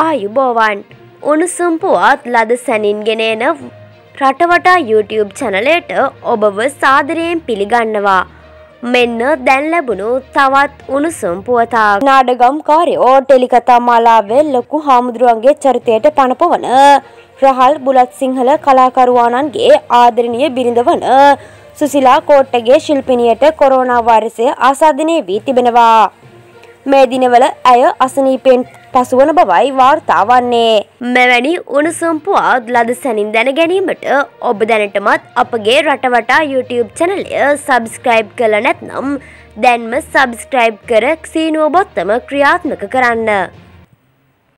ආයුබෝවන් උණුසුම් පුවත් ලද සැනින්ගෙන එන රටවටා YouTube channelට ඔබව සාදරයෙන් පිළිගන්නවා මෙන්න දැන් ලැබුණු තවත් උණුසුම් පුවතක් නාඩගම් කාර්යෝ ටෙලිකතා මාලාවේ ලොකු හාමුදුරුවන්ගේ චරිතයට පනපවන රහල් බුලත් සිංහල කලාකරුවාණන්ගේ ආදරණීය බිරිඳවන සුසිලා කෝට්ටගේ ශිල්පිනියට කොරෝනා වෛරසය ආසාදිනේ වී තිබෙනවා මේ දිනවල අය අසනීපෙන් පසුවන බවයි වාර්තා වන්නේ. මෙවැනි උණුසුම් පුවත් ලද සැනින් දැන ගැනීමට ඔබ දැනටමත් අපගේ රටවටා YouTube channelය subscribe කළ නැත්නම් දැන්ම subscribe කර සීනුව බොත්තම ක්‍රියාත්මක කරන්න.